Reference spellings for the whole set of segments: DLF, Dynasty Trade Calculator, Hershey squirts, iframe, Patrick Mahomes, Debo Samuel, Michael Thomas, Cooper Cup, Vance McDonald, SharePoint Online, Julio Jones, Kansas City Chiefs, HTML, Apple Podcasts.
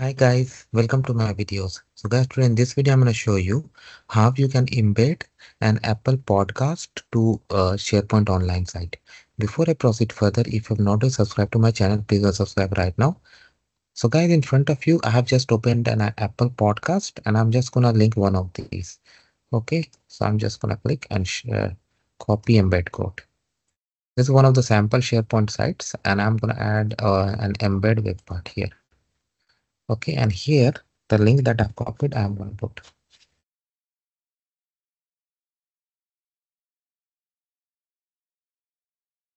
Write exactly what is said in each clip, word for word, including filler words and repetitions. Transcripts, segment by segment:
Hi guys, welcome to my videos. So guys, today in this video I'm going to show you how you can embed an Apple podcast to uh, SharePoint Online site. Before I proceed further, if you have not subscribed to my channel, please go subscribe right now. So guys, in front of you I have just opened an Apple podcast and I'm just going to link one of these. Okay, so I'm just going to click and uh, copy embed code. This is one of the sample SharePoint sites and I'm going to add uh, an embed web part here. Okay, and here the link that I've copied, I'm going to put.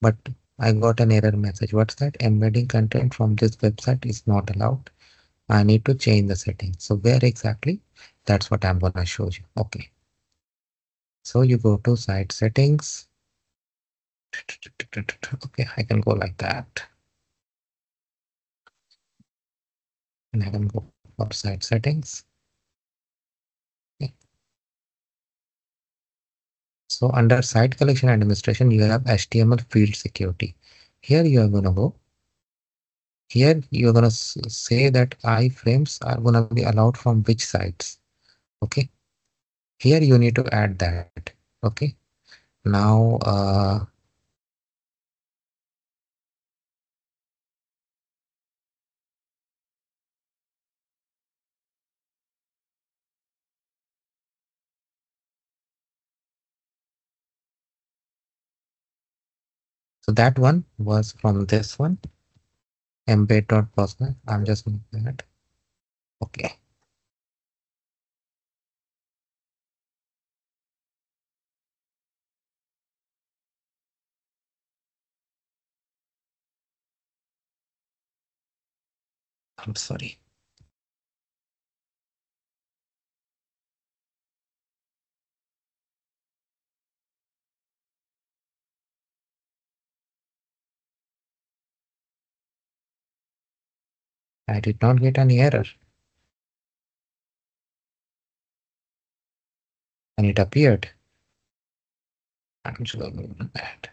But I got an error message. What's that? Embedding content from this website is not allowed. I need to change the settings. So where exactly? That's what I'm going to show you. Okay. So you go to site settings. Okay, I can go like that. And I can go for site settings. Okay. So under site collection administration, you have H T M L field security. Here you are going to go. Here you are going to say that iframes are going to be allowed from which sites. Okay. Here you need to add that. Okay. Now. Uh, So that one was from this one, embed dot personal. I'm just going to add. Okay. I'm sorry. I did not get any error. And it appeared. I'm sure that. So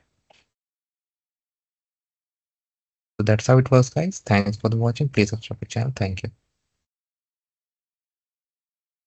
that's how it was, guys. Thanks for the watching. Please subscribe to the channel. Thank you.